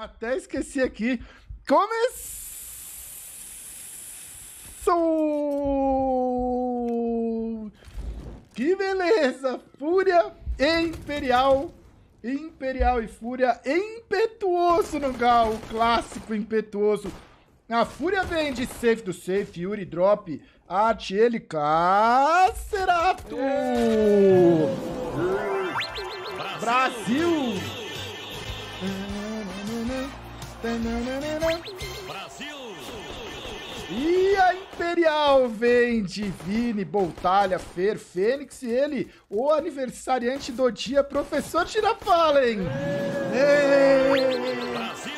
Até esqueci aqui. Começou! Que beleza! Fúria e Imperial. Imperial e Fúria. Impetuoso no Gal. Clássico impetuoso. A Fúria vem de safe do safe. Yuri drop. Art, ele. Cacerato! Brasil! Brasil! E a Imperial vem de Vini, Boltalha, Fer, Fênix e ele, o aniversariante do dia, Professor Tirafalen! Brasil!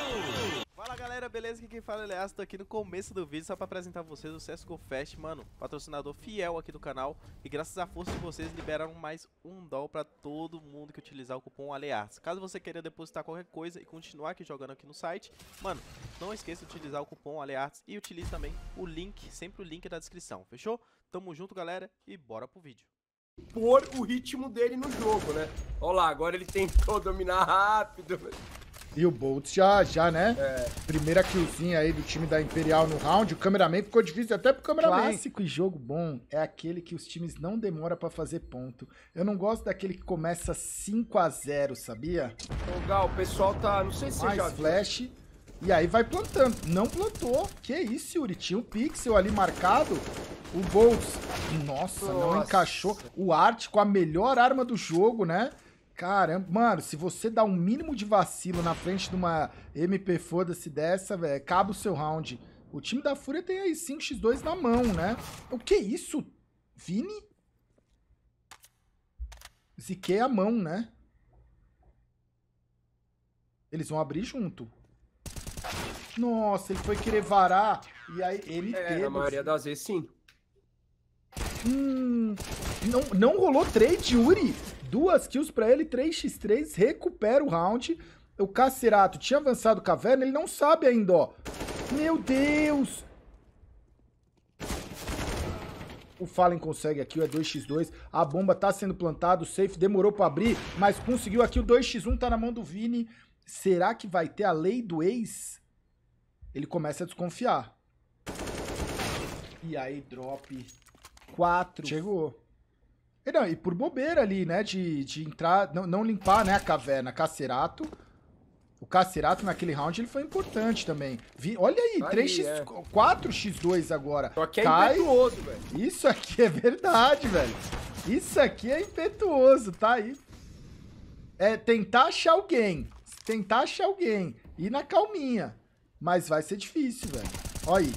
Fala galera, beleza? Aqui quem fala é ALEARTS, tô aqui no começo do vídeo só pra apresentar a vocês o CSGOFest, mano, patrocinador fiel aqui do canal, e graças à força de vocês liberaram mais $1 pra todo mundo que utilizar o cupom ALEARTS. Caso você queira depositar qualquer coisa e continuar aqui jogando aqui no site, mano, não esqueça de utilizar o cupom ALEARTS e utilize também o link, sempre o link da descrição, fechou? Tamo junto galera e bora pro vídeo. Por o ritmo dele no jogo, né? Olha lá, agora ele tentou dominar rápido. E o Boltz já, né? É. Primeira killzinha aí do time da Imperial no round. O cameraman ficou difícil até pro cameraman. Clássico e jogo bom é aquele que os times não demoram pra fazer ponto. Eu não gosto daquele que começa 5 a 0, sabia? Ô Gal, o pessoal tá... Não sei se você já viu. Flash. E aí vai plantando. Não plantou. Que isso, Yuri? Tinha um pixel ali marcado. O Boltz. Nossa, não encaixou. O Art com a melhor arma do jogo, né? Caramba, mano, se você dá um mínimo de vacilo na frente de uma MP foda-se dessa, velho, acaba o seu round. O time da Fúria tem aí 5x2 na mão, né? O que é isso? Vini? Ziquei a mão, né? Eles vão abrir junto. Nossa, ele foi querer varar e aí ele teve... Na maioria das vezes, sim. Não rolou trade, Yuri. 2 kills pra ele, 3x3, recupera o round. O Cacerato tinha avançado caverna, ele não sabe ainda, ó. Meu Deus! O Fallen consegue aqui, o é 2x2. A bomba tá sendo plantada, o safe demorou pra abrir, mas conseguiu aqui, o 2x1 tá na mão do Vini. Será que vai ter a lei do ex? Ele começa a desconfiar. E aí, drop 4. Chegou. Não, e por bobeira ali, né, de entrar, não limpar, né, a caverna. Cacerato, o Cacerato naquele round, ele foi importante também. Olha aí, 4x2 agora. Só que é impetuoso, velho. Isso aqui é verdade, velho. Isso aqui é impetuoso, tá aí. É tentar achar alguém, ir na calminha, mas vai ser difícil, velho. Olha aí.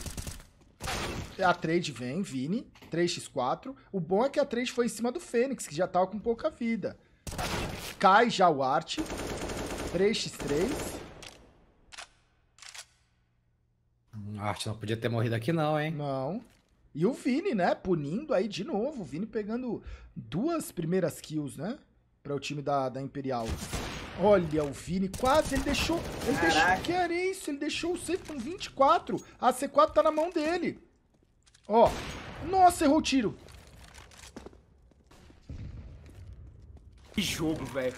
A trade vem, Vini, 3x4. O bom é que a trade foi em cima do Fênix, que já tava com pouca vida. Cai já o Art, 3x3. A Art não podia ter morrido aqui não, hein? Não. E o Vini, né, punindo aí de novo. O Vini pegando 2 primeiras kills, né, para o time da Imperial. Olha, o Vini quase, ele deixou, que era isso? Ele deixou o safe com 24. A C4 tá na mão dele. Ó, nossa, errou o tiro. Que jogo, velho.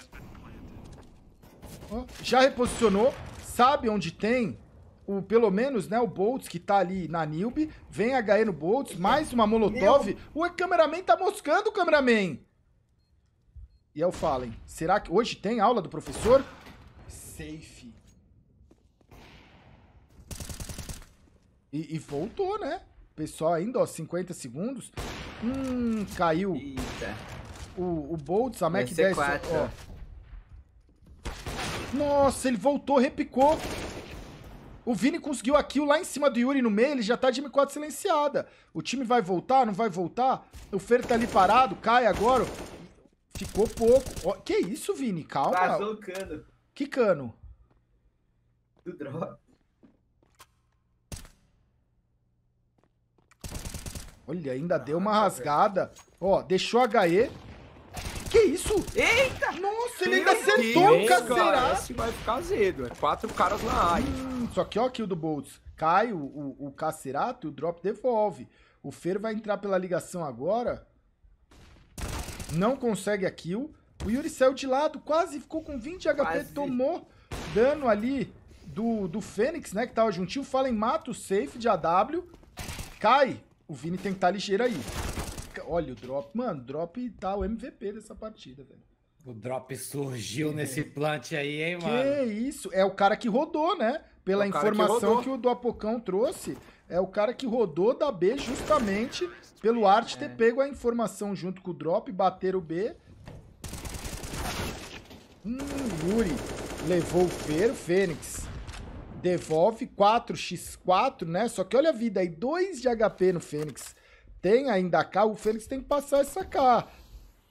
Já reposicionou, sabe onde tem, o, pelo menos, né, o Boltz que tá ali na Nilbe. Vem HE no Boltz, mais uma Molotov. O cameraman tá moscando, o cameraman. E é o Fallen. Será que hoje tem aula do professor? Safe. E voltou, né? Pessoal ainda, ó, 50 segundos. Caiu. Eita. O Boltz, a Mac 10, ó. Nossa, ele voltou, repicou. O Vini conseguiu a kill lá em cima do Yuri no meio, ele já tá de M4 silenciada. O time vai voltar, não vai voltar? O Fer tá ali parado, cai agora. Ficou pouco. Ó, que isso, Vini? Calma. Vazou o cano. Que cano? Do drop. Olha, ainda deu uma rasgada. Ó, deixou HE. Que isso? Eita! Nossa, ele ainda acertou o Cacerato. Vai ficar azedo. É 4 caras na área. Só que ó, kill do Boltz. Cai o Cacerato e o drop devolve. O Fer vai entrar pela ligação agora. Não consegue a kill. O Yuri saiu de lado, quase ficou com 20 HP, tomou dano ali. do Fênix, né, que tava juntinho. O Fallen mata o safe de AW. Cai. O Vini tem que estar ligeiro aí. Olha o drop. Mano, o drop tá o MVP dessa partida, velho. O drop surgiu nesse plant aí, hein, mano? Que isso? É o cara que rodou, né? Pela informação que o do Apocão trouxe, é o cara que rodou da B justamente pelo Art ter pego a informação junto com o drop, bater o B. Yuri levou o Fer, o Fênix devolve 4x4, né? Só que olha a vida aí, 2 de HP no Fênix. Tem ainda a K, o Fênix tem que passar essa K.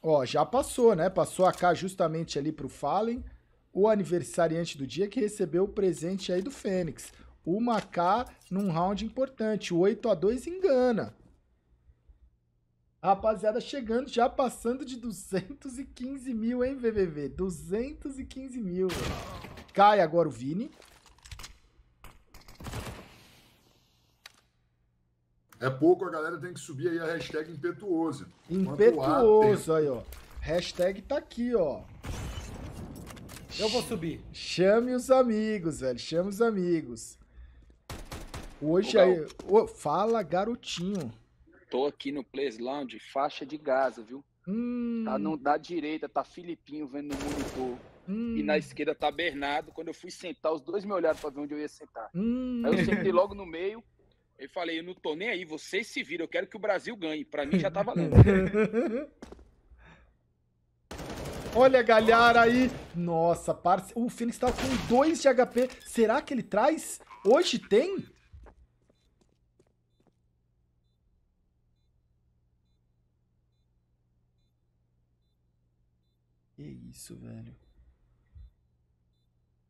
Ó, já passou, né? Passou a K justamente ali pro Fallen, o aniversariante do dia que recebeu o presente aí do Fênix. Uma K num round importante, 8x2 engana. Rapaziada chegando, já passando de 215 mil, hein, VVV? 215 mil. Véio. Cai agora o Vini. É pouco, a galera tem que subir aí a hashtag impetuoso. Impetuoso, aí, ó. Hashtag tá aqui, ó. Eu vou subir. Chame os amigos, velho. Chame os amigos. Hoje aí... Oh, fala, garotinho. Tô aqui no Play's Lounge, faixa de Gaza, viu? Tá da direita, tá Filipinho vendo no monitor. E na esquerda tá Bernardo. Quando eu fui sentar, os dois me olharam pra ver onde eu ia sentar. Aí eu sentei logo no meio. Eu falei, eu não tô nem aí, vocês se viram, eu quero que o Brasil ganhe. Pra mim já tá valendo. Olha a galera aí. Nossa, parce... o Fênix tá com 2 de HP. Será que ele traz? Hoje tem? Que isso, velho.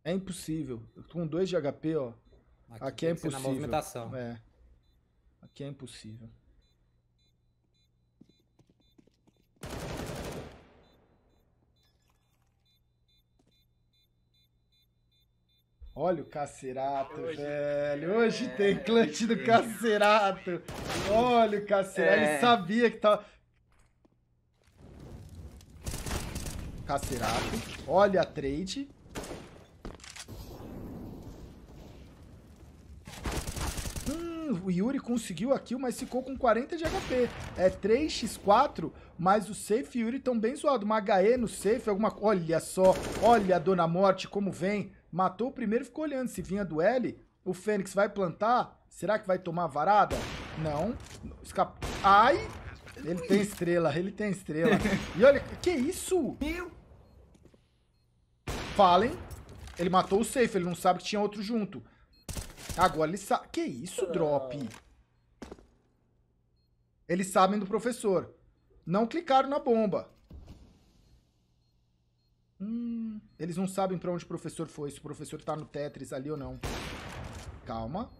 É impossível. Eu tô com 2 de HP, ó. Aqui é impossível. Na movimentação. É. Aqui é impossível. Olha o Cacerato, velho. Hoje tem clutch do Cacerato. Olha o Cacerato. Ele sabia que tava... Cacerato. Olha a trade. O Yuri conseguiu a kill, mas ficou com 40 de HP. É 3x4, mas o safe e o Yuri estão bem zoados. Uma HE no safe, alguma coisa. Olha só, olha a Dona Morte como vem. Matou o primeiro e ficou olhando. Se vinha do L, o Fênix vai plantar. Será que vai tomar varada? Não. Escapou. Ai! Ele tem estrela, ele tem estrela. E olha, que isso? Fallen. Ele matou o safe, ele não sabe que tinha outro junto. Agora ele sabe... Que isso, drop? Eles sabem do professor. Não clicaram na bomba. Eles não sabem pra onde o professor foi. Se o professor tá no Tetris ali ou não. Calma.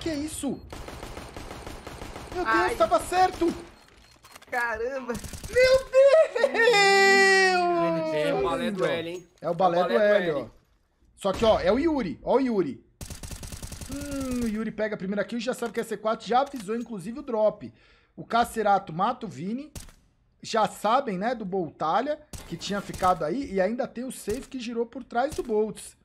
Que isso? Meu Deus, ai, tava certo! Caramba! Meu Deus! É o balé do L, hein? É o balé do L, ó. Só que, ó, é o Yuri. Ó o Yuri. O Yuri pega a primeira kill, já sabe que é C4. Já avisou, inclusive, o drop. O Cacerato mata o Vini. Já sabem, né, do Boltalha, que tinha ficado aí. E ainda tem o safe que girou por trás do Boltz.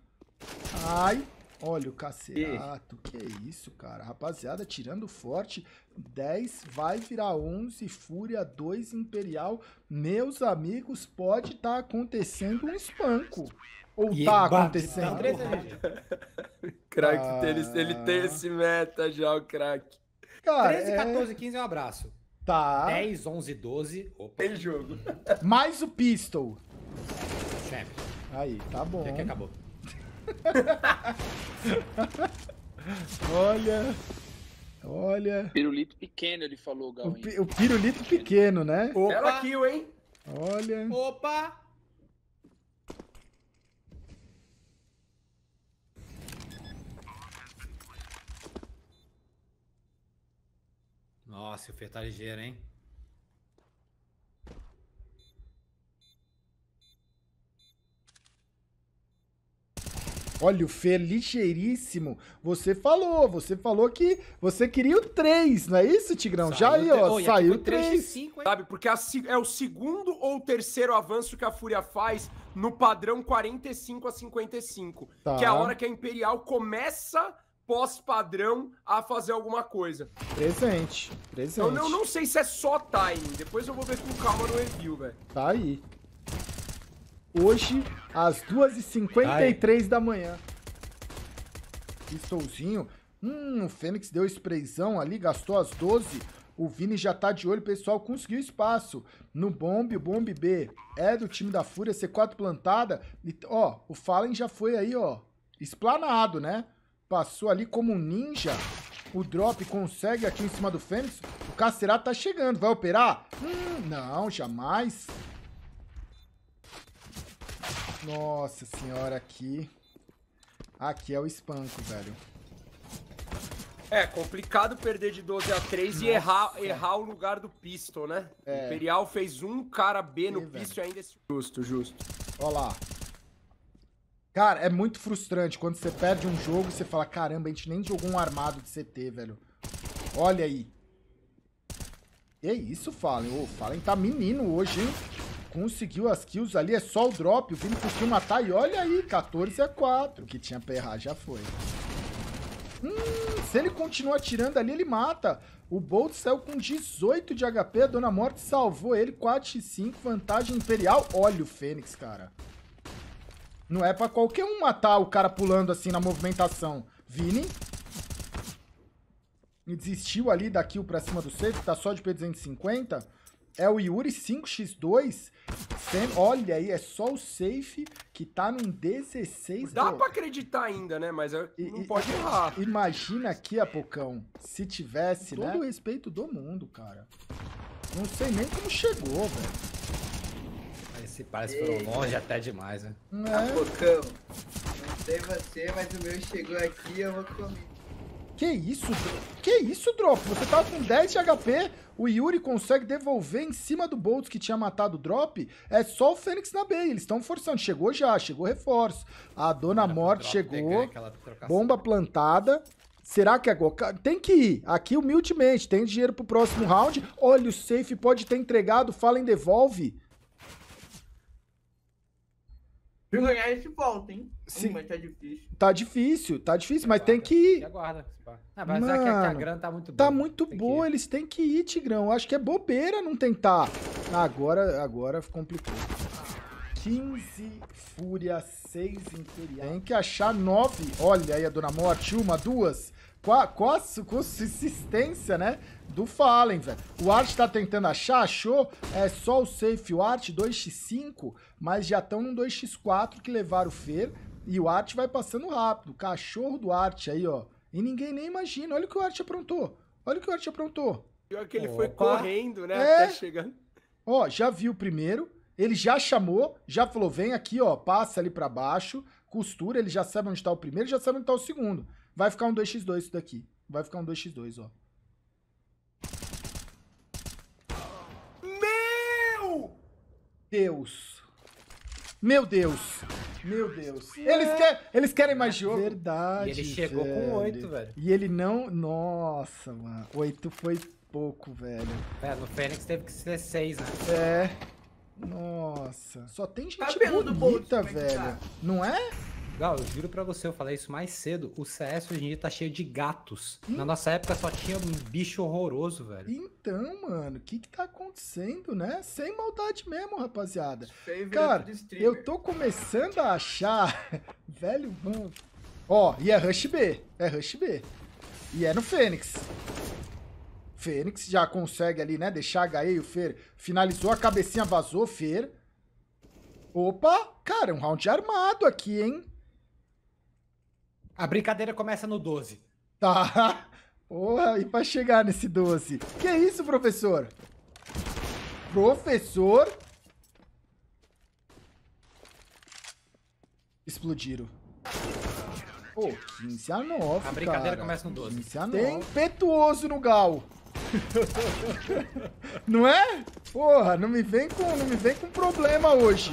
Ai, olha o Cacerato. Que isso, cara. Rapaziada, tirando forte. 10 vai virar 11. Fúria 2, Imperial. Meus amigos, pode estar acontecendo um espanco. Ou e tá acontecendo? Crack, ele tem esse meta já, o crack. Cara, 13, 14, 15 é um abraço. Tá. 10, 11, 12. Opa. Tem jogo. Mais o pistol. Sempre. Aí, tá bom. Já que acabou. Olha. Olha. Pirulito pequeno, ele falou, Gal. O pirulito pequeno, né? Opa. Ela kill, hein? Olha. Opa. Nossa, o Fer tá ligeiro, hein? Olha, o Fer ligeiríssimo. Você falou que você queria o 3, não é isso, Tigrão? Já aí, ó, saiu o 3. Sabe, porque é o segundo ou terceiro avanço que a Fúria faz no padrão 45 a 55, tá, que é a hora que a Imperial começa, pós-padrão, a fazer alguma coisa. Presente, presente. Eu não sei se é só timing, depois eu vou ver com calma no review, velho. Tá aí. Hoje, às 2h53 da manhã. Pistolzinho. O Fênix deu sprayzão ali, gastou as 12. O Vini já tá de olho, pessoal, conseguiu espaço. No bombe, o bombe B é do time da Fúria, C4 plantada. E, ó, o Fallen já foi aí, ó, esplanado, né? Passou ali como um ninja. O drop consegue aqui em cima do Fênix. O Cacerato tá chegando, vai operar? Não, jamais. Nossa senhora, aqui... Aqui é o espanco, velho. É complicado perder de 12 a 3. Nossa. E errar o lugar do pistol, né? É. Imperial fez um cara B no pistol ainda. Justo, justo. Olha lá. Cara, é muito frustrante quando você perde um jogo e você fala, caramba, a gente nem jogou um armado de CT, velho. Olha aí. É isso, Fallen. Ô, Fallen tá menino hoje, hein? Conseguiu as kills ali, é só o drop. O Vini conseguiu matar e olha aí, 14 a 4. O que tinha pra errar já foi. Se ele continua atirando ali, ele mata. O Boltz saiu com 18 de HP, a Dona Morte salvou ele, 4 e 5, vantagem Imperial. Olha o Fênix, cara. Não é pra qualquer um matar o cara pulando assim na movimentação. Vini. Desistiu ali da kill pra cima do sexto, tá só de P250. É o Yuri, 5x2. Olha aí, é só o safe que tá num 16. Dá pra acreditar ainda, né? Mas não pode errar. Imagina aqui, Apocão, se tivesse, né? Todo o respeito do mundo, cara. Não sei nem como chegou, velho. Esse parece que foram longe até demais, né? É. Apocão, não sei você, mas o meu chegou aqui, eu vou comer. Que isso, Drop? Você tava com 10 de HP, o Yuri consegue devolver em cima do Boltz que tinha matado o Drop, é só o Fênix na B, eles estão forçando, chegou já, chegou reforço, a Dona Morte chegou, bomba plantada, será que agora... Tem que ir, aqui humildemente, tem dinheiro pro próximo round, olha o safe, pode ter entregado, Fallen devolve. Se ganhar, a gente volta, hein? Sim. Mas tá difícil. Tá difícil, mas tem que ir. Aguarda. Ah, mas mano, é que a grana tá muito boa. Tá muito boa, eles têm que ir, Tigrão. Acho que é bobeira não tentar. Agora complicou. 15 Fúria, 6 Imperial. Tem que achar 9. Olha aí a Dona Morte, 1, 2. Quase consistência, né? Do Fallen, velho. O Art tá tentando achar, achou. É só o safe, o Art, 2x5. Mas já estão num 2x4 que levaram o Fer. E o Art vai passando rápido. Cachorro do Art aí, ó. E ninguém nem imagina. Olha o que o Art aprontou. Olha o que o Art aprontou. Pior que ele foi correndo, né? Até chegando. Ó, já viu o primeiro. Ele já chamou, já falou, vem aqui, ó, passa ali pra baixo, costura, ele já sabe onde tá o primeiro, já sabe onde tá o segundo. Vai ficar um 2x2 isso daqui. Vai ficar um 2x2, ó. Meu Deus! Meu Deus! Meu Deus! Eles querem mais jogo. Verdade, e ele chegou com 8, velho. E ele não... Nossa, mano. 8 foi pouco, velho. É, no Fênix teve que ser 6, né? É... Nossa, só tem gente bonita, velho. Não é? Gal, eu juro pra você, eu falei isso mais cedo. O CS hoje em dia tá cheio de gatos. Na nossa época só tinha um bicho horroroso, velho. Então, mano, o que que tá acontecendo, né? Sem maldade mesmo, rapaziada. Cara, eu tô começando a achar... velho, mano. Ó, e é Rush B. É Rush B. E é no Fênix. Fênix já consegue ali, né? Deixar HE e o Fer. Finalizou, a cabecinha vazou, Fer. Opa! Cara, um round armado aqui, hein? A brincadeira começa no 12. Tá. Porra, e pra chegar nesse 12? Que isso, professor? Professor? Explodiram. Pô, 15 a 9, cara. A brincadeira começa no 12. 15 a 9. Tem impetuoso no Gal. Não é? Porra, não me vem com problema hoje.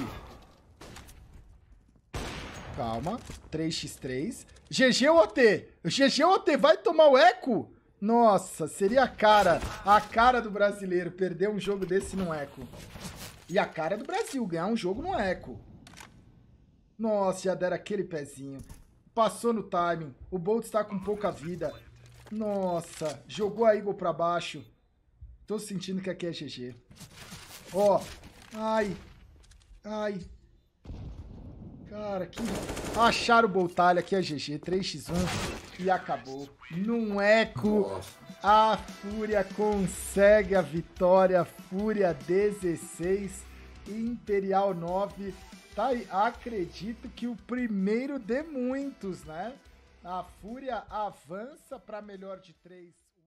Calma, 3x3. GG ou OT? GG ou OT? Vai tomar o eco? Nossa, seria a cara do brasileiro perder um jogo desse no eco. E a cara do Brasil ganhar um jogo no eco. Nossa, já deram aquele pezinho. Passou no timing. O Boltz está com pouca vida. Nossa, jogou a Eagle para baixo. Tô sentindo que aqui é GG. Ó. Ai. Ai. Cara, que... Acharam o Boltalha, aqui é GG. 3x1 e acabou. Num eco, a Fúria consegue a vitória. Fúria 16, Imperial 9. Tá aí, acredito que o primeiro de muitos, né? A Fúria avança para melhor de 3.